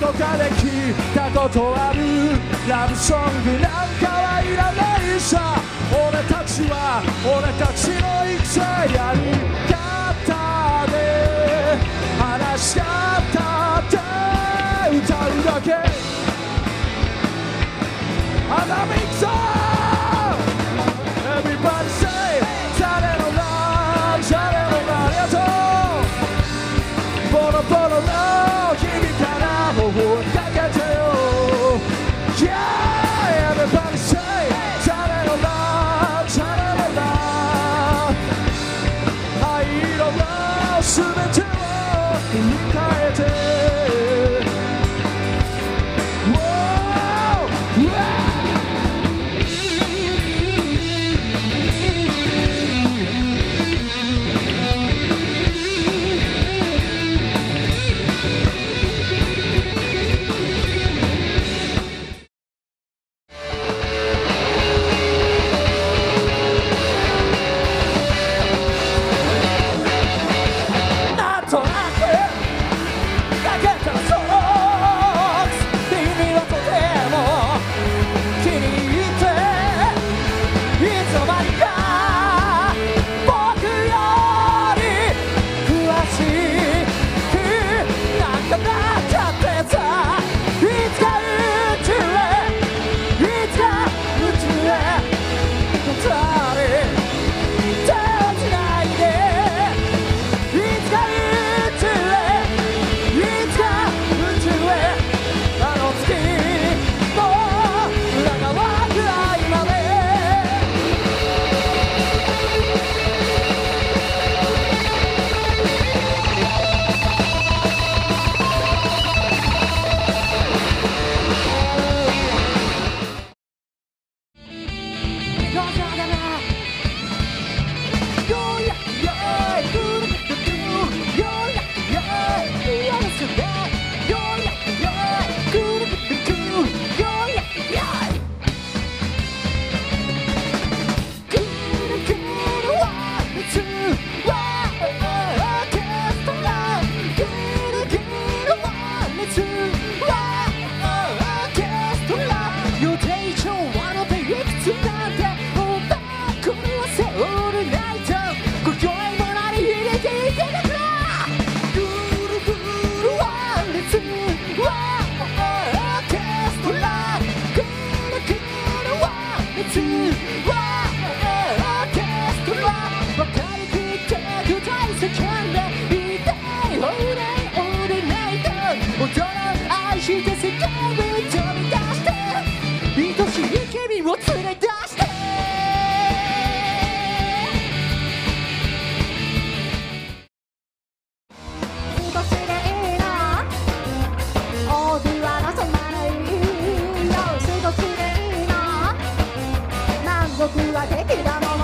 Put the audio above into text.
どこかで聞いたことあるラブソングなんかはいらないさ。俺たちは俺たちの生きやり方で話し合ったって歌うだけ。アダミックさん僕は敵だもの